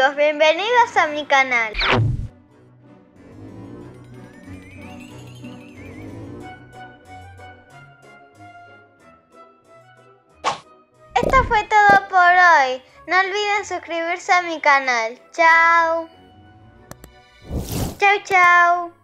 amigos, bienvenidos a mi canal. Esto fue todo por hoy. No olviden suscribirse a mi canal. Chao. Chao, chao.